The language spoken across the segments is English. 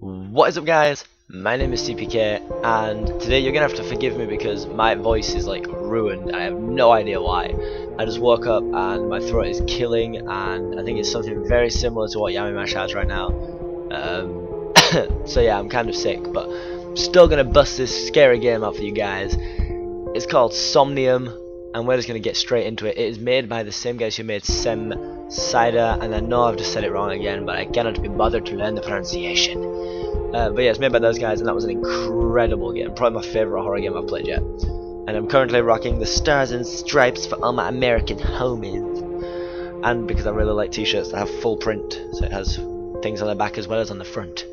What is up, guys? My name is CPK, and today you're gonna have to forgive me because my voice is like ruined. I have no idea why. I just woke up and my throat is killing, and I think it's something very similar to what Yami Mash has right now. So yeah, I'm kind of sick, but I'm still gonna bust this scary game out for you guys. It's called Somnium, and we're just gonna get straight into it. It is made by the same guys who made Sem Cider, and I know I've just said it wrong again, but I cannot be bothered to learn the pronunciation. But yeah, it's made by those guys, and that was an incredible game. Probably my favourite horror game I've played yet. And I'm currently rocking the Stars and Stripes for all my American homies. And because I really like t-shirts that have full print, so it has things on the back as well as on the front.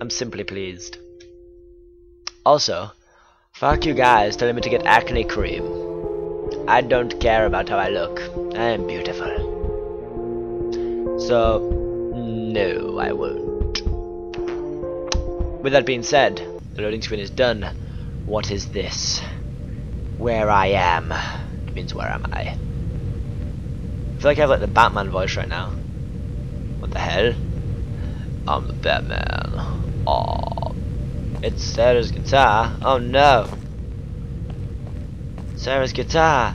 I'm simply pleased. Also, fuck you guys telling me to get acne cream. I don't care about how I look. I am beautiful. So, no, I won't. With that being said, the loading screen is done. What is this? Where I am. It means where am I? I feel like I have like the Batman voice right now. What the hell? I'm the Batman. Oh, it's Sarah's guitar. Oh no. Sarah's guitar.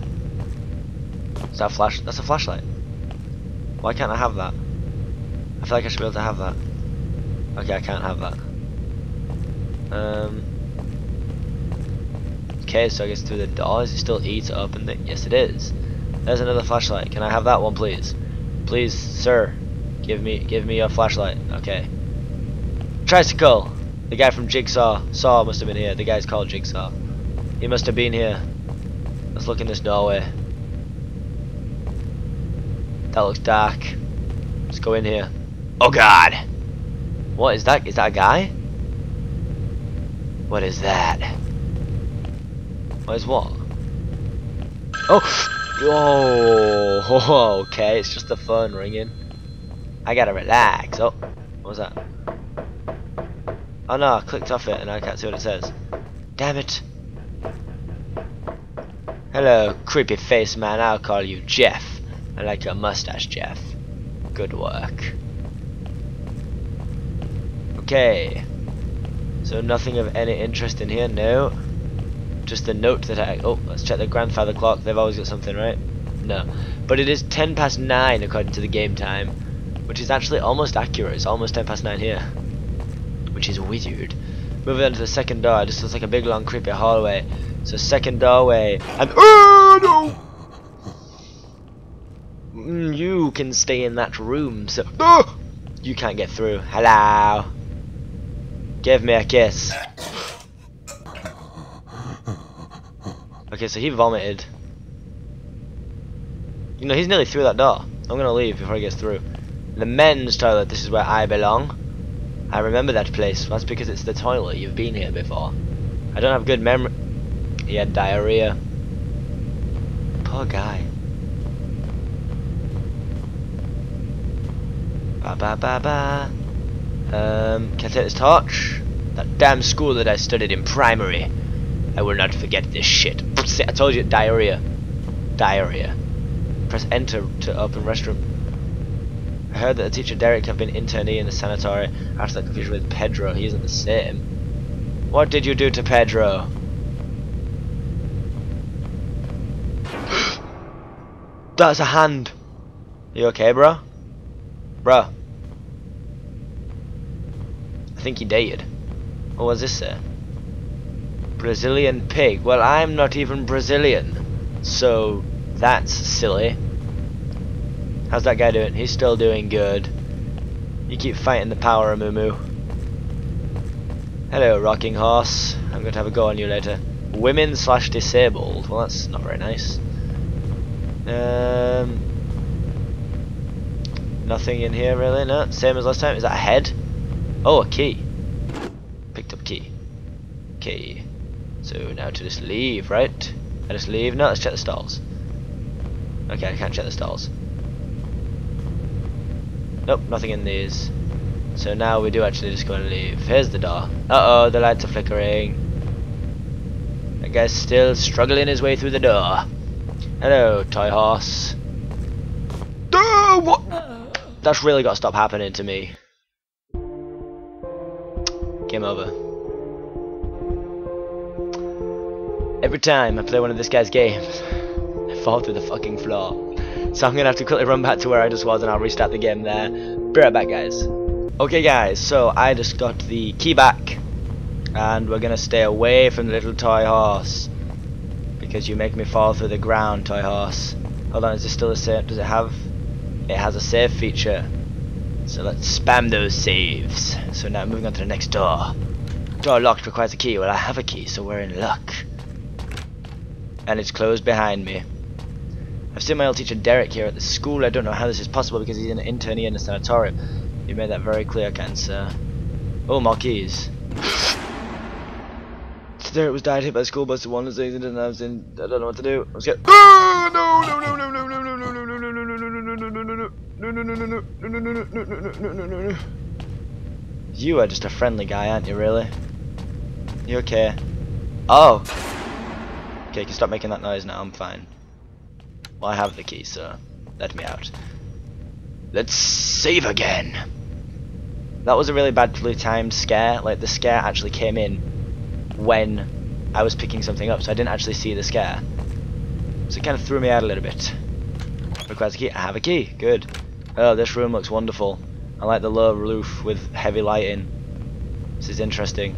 Is that a flash? That's a flashlight. Why can't I have that? I feel like I should be able to have that. Okay, I can't have that. Okay, so I guess through the door. Is it still E to open it? Yes, it is. There's another flashlight. Can I have that one, please? Please, sir, give me your flashlight. Okay. Tricycle. The guy from Jigsaw. Saw must have been here. The guy's called Jigsaw. He must have been here. Let's look in this doorway. That looks dark. Let's go in here. Oh God! What is that? Is that a guy? What is that? What is what? Oh! Oh! Okay, it's just the phone ringing. I gotta relax. Oh, what was that? Oh no, I clicked off it and I can't see what it says. Damn it! Hello, creepy face man. I'll call you Jeff. I like your mustache, Jeff. Good work. Okay. So nothing of any interest in here, no. Just the note that I... Oh, let's check the grandfather clock. They've always got something, right? No. But it is 10 past 9 according to the game time. Which is actually almost accurate. It's almost 10 past 9 here. Which is weird. Moving on to the second door. It just looks like a big long creepy hallway. So second doorway. And... Oh, no! You can stay in that room, so... Oh! You can't get through. Hello! Give me a kiss. Okay, so he vomited. You know, he's nearly through that door. I'm gonna leave before he gets through. The men's toilet, this is where I belong. I remember that place. That's because it's the toilet. You've been here before. I don't have good memory. He had diarrhea. Poor guy. Ba ba ba ba. Can I take this torch? That damn school that I studied in primary. I will not forget this shit. I told you, diarrhea. Diarrhea. Press enter to open restroom. I heard that the teacher Derek have been internee in the sanitary after that confusion with Pedro. He isn't the same. What did you do to Pedro? That's a hand. You okay, bro? Bro. I think he dated. What was this there? Brazilian pig. Well, I'm not even Brazilian. So, that's silly. How's that guy doing? He's still doing good. You keep fighting the power, Amumu. Hello, rocking horse. I'm going to have a go on you later. Women/disabled. Well, that's not very nice. Nothing in here, really, no. Same as last time. Is that a head? Oh, a key. Picked up key. Okay. So now to just leave, right? I just leave? No, let's check the stalls. Okay, I can't check the stalls. Nope, nothing in these. So now we do actually just go and leave. Here's the door. Uh-oh, the lights are flickering. That guy's still struggling his way through the door. Hello, toy horse. Oh, what? That's really got to stop happening to me. Game over. Every time I play one of this guy's games, I fall through the fucking floor. So I'm gonna have to quickly run back to where I just was and I'll restart the game there. Be right back, guys. Okay guys, so I just got the key back and we're gonna stay away from the little toy horse because you make me fall through the ground, toy horse. Hold on, is this still the same? Does it have? It has a save feature. So let's spam those saves. So now moving on to the next door. Door locked, requires a key. Well, I have a key, so we're in luck. And it's closed behind me. I've seen my old teacher Derek here at the school. I don't know how this is possible because he's an internee in a sanatorium. You made that very clear, Cancer. Oh, more keys. So Derek was died hit by a school bus. One of the things I was in. I don't know what to do. Let's go. Oh, no. You are just a friendly guy, aren't you? Really? You okay? Oh. Okay, you can stop making that noise now. I'm fine. Well, I have the key, so let me out. Let's save again. That was a really badly timed scare. Like, the scare actually came in when I was picking something up, so I didn't actually see the scare. So it kind of threw me out a little bit. Requires a key. I have a key. Good. Oh, this room looks wonderful. I like the low roof with heavy lighting. This is interesting.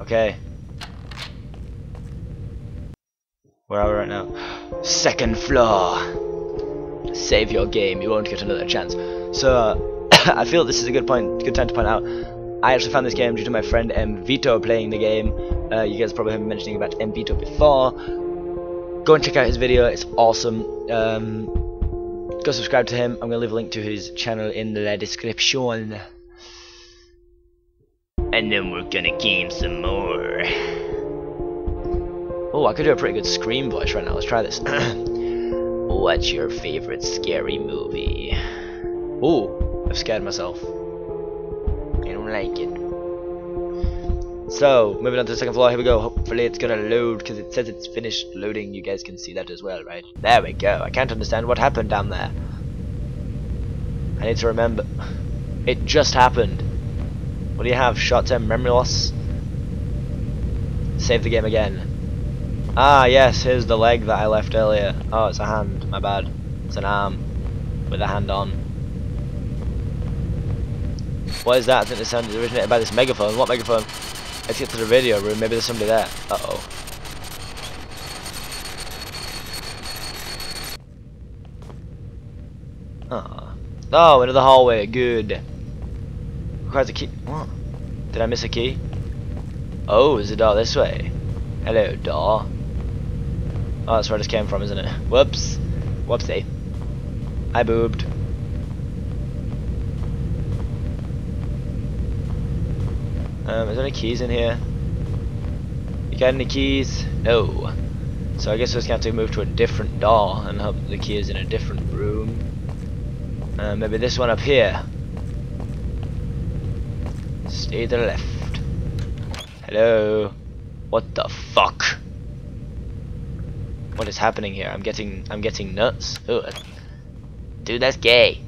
Okay. Where are we right now? Second floor. Save your game. You won't get another chance. So I feel this is a good time to point out. I actually found this game due to my friend MVito playing the game. You guys probably haven't mentioned about MVito before. Go and check out his video. It's awesome. Go subscribe to him. I'm gonna leave a link to his channel in the description. And then we're gonna game some more. Oh, I could do a pretty good scream voice right now. Let's try this. What's your favorite scary movie? Oh, I've scared myself. I don't like it. So, moving on to the second floor. Here we go. Hopefully it's gonna load because it says it's finished loading. You guys can see that as well, right? There we go. I can't understand what happened down there. I need to remember. It just happened. What do you have? Short-term memory loss? Save the game again. Ah, yes, here's the leg that I left earlier. Oh, it's a hand. My bad. It's an arm. With a hand on. What is that? I think the sound is originated by this megaphone. What megaphone? Let's get to the radio room. Maybe there's somebody there. Uh-oh. Aww. Oh, into the hallway. Good. Requires a key. What? Did I miss a key? Oh, is the door this way? Hello, door. Oh, that's where I just came from, isn't it? Whoops. Whoopsie. I boobed. Is there any keys in here? You got any keys? No. So I guess we're just gonna have to move to a different door and hope the key is in a different room. Maybe this one up here. Stay to the left. Hello. What the fuck? What is happening here? I'm getting nuts. Ooh. Dude, that's gay.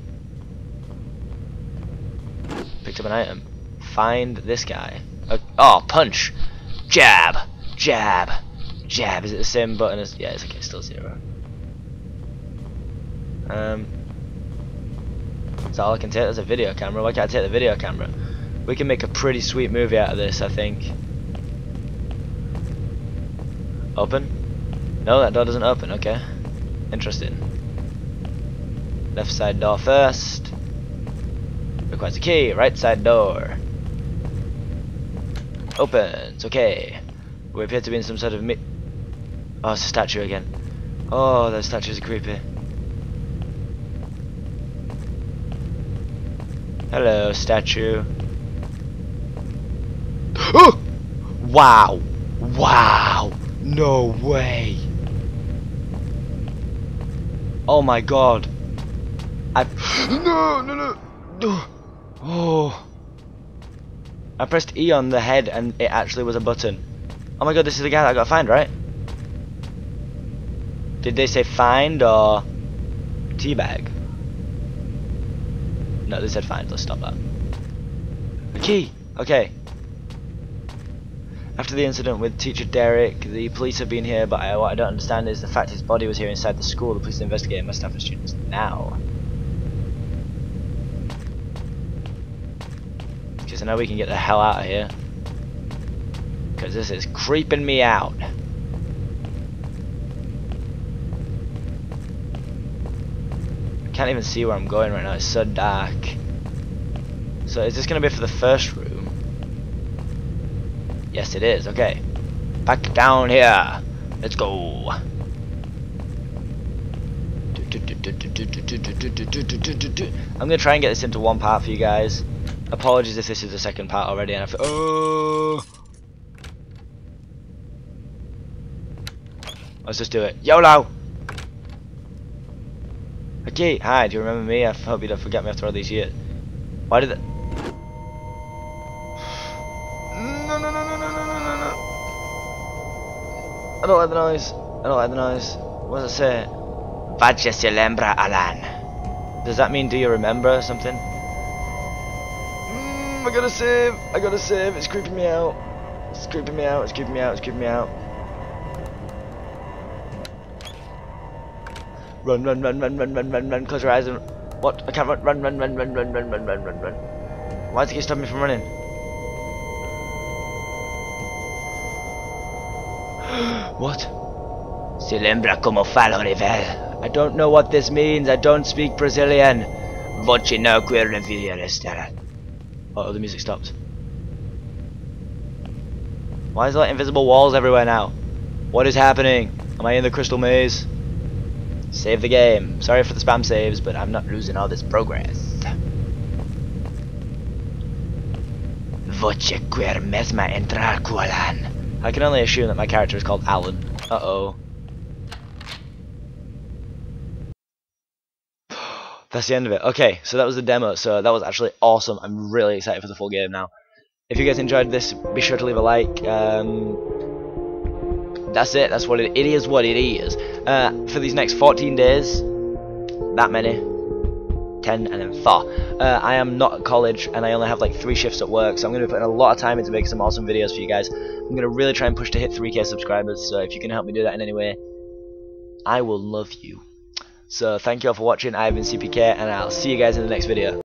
Picked up an item. Find this guy. Oh, punch. Jab. Jab. Jab. Is it the same button as? Yeah, it's okay. Still 0. Is that all I can take? There's a video camera. Why can't I take the video camera? We can make a pretty sweet movie out of this, I think. Open? No, that door doesn't open, okay. Interesting. Left side door first. Requires a key, right side door. Opens, okay. We appear to be in some sort of oh, it's a statue again. Oh, those statues are creepy. Hello, statue. Oh! Wow! Wow! No way! Oh my god! I no! Oh! I pressed E on the head and it actually was a button. Oh my god! This is the guy that I gotta find, right? Did they say find or teabag? No, they said find. Let's stop that. A key! Okay. After the incident with teacher Derek, the police have been here, but what I don't understand is the fact his body was here inside the school. The police are investigating my staff and students now. Because I know we can get the hell out of here. Because this is creeping me out. I can't even see where I'm going right now, it's so dark. So is this going to be for the first room? Yes it is, okay. Back down here. Let's go. I'm going to try and get this into one part for you guys. Apologies if this is the second part already and I feel... Oh! Let's just do it. YOLO! Okay, hi, do you remember me? I hope you don't forget me after all these years. Why did that... No, no, no, no, no, no, no, no. I don't like the noise. I don't like the noise. What does it say? Vácese lembra, Alan. Does that mean do you remember or something? I gotta save. I gotta save. It's creeping me out. It's creeping me out. It's creeping me out. It's creeping me out. Run, run, run, run, run, run, run, run, close your eyes and... What? I can't run, run, run, run, run, run, run, run, run, run, run. Why does it keep stopping me from running? What? Se lembra como falo, Rivell. I don't know what this means, I don't speak Brazilian. Voce no que reveal estera. Uh-oh, the music stopped. Why is there like invisible walls everywhere now? What is happening? Am I in the crystal maze? Save the game. Sorry for the spam saves, but I'm not losing all this progress. Voce quer mesma entrar Alan. I can only assume that my character is called Alan. Uh-oh. That's the end of it. Okay, so that was the demo, so that was actually awesome. I'm really excited for the full game now. If you guys enjoyed this, be sure to leave a like. That's it. That's what it is. What it is. For these next 14 days, that many, 10 and then 4. I am not at college, and I only have like 3 shifts at work, so I'm going to be putting a lot of time into making some awesome videos for you guys. I'm going to really try and push to hit 3K subscribers. So if you can help me do that in any way, I will love you. So thank you all for watching. I've been CPK, and I'll see you guys in the next video.